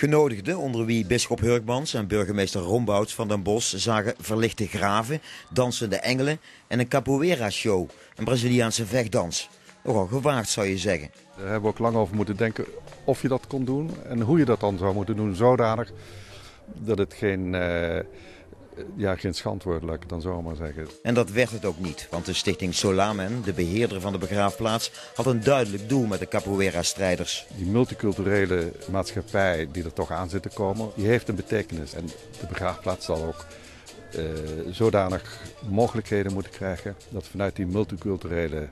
Genodigden, onder wie bisschop Hurkmans en burgemeester Rombouts van den Bosch, zagen verlichte graven, dansende engelen en een capoeira-show, een Braziliaanse vechtdans. Nogal gewaagd, zou je zeggen. Daar hebben we ook lang over moeten denken of je dat kon doen en hoe je dat dan zou moeten doen, zodanig dat het geen schandwoord lukt, dan zou ik maar zeggen. En dat werd het ook niet, want de stichting Solamen, de beheerder van de begraafplaats, had een duidelijk doel met de capoeira-strijders. Die multiculturele maatschappij die er toch aan zit te komen, die heeft een betekenis. En de begraafplaats zal ook zodanig mogelijkheden moeten krijgen dat vanuit die multiculturele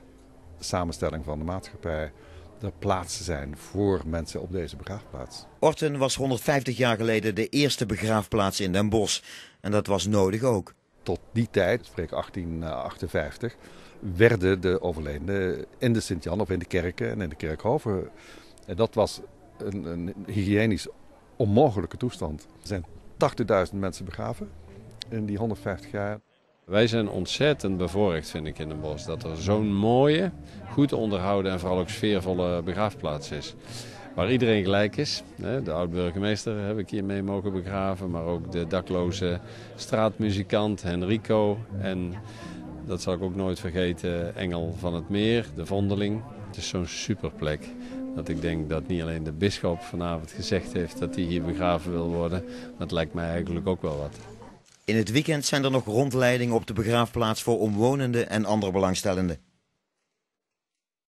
samenstelling van de maatschappij er plaatsen zijn voor mensen op deze begraafplaats. Orthen was 150 jaar geleden de eerste begraafplaats in Den Bosch. En dat was nodig ook. Tot die tijd, spreek 1858, werden de overledenen in de Sint-Jan of in de kerken en in de kerkhoven. En dat was een hygiënisch onmogelijke toestand. Er zijn 80.000 mensen begraven in die 150 jaar. Wij zijn ontzettend bevoorrecht, vind ik, in Den Bosch. Dat er zo'n mooie, goed onderhouden en vooral ook sfeervolle begraafplaats is. Waar iedereen gelijk is. De oud-burgemeester heb ik hier mee mogen begraven. Maar ook de dakloze straatmuzikant Henrico. En dat zal ik ook nooit vergeten, Engel van het meer, de Vondeling. Het is zo'n superplek. Dat ik denk dat niet alleen de bisschop vanavond gezegd heeft dat hij hier begraven wil worden. Dat lijkt mij eigenlijk ook wel wat. In het weekend zijn er nog rondleidingen op de begraafplaats voor omwonenden en andere belangstellenden.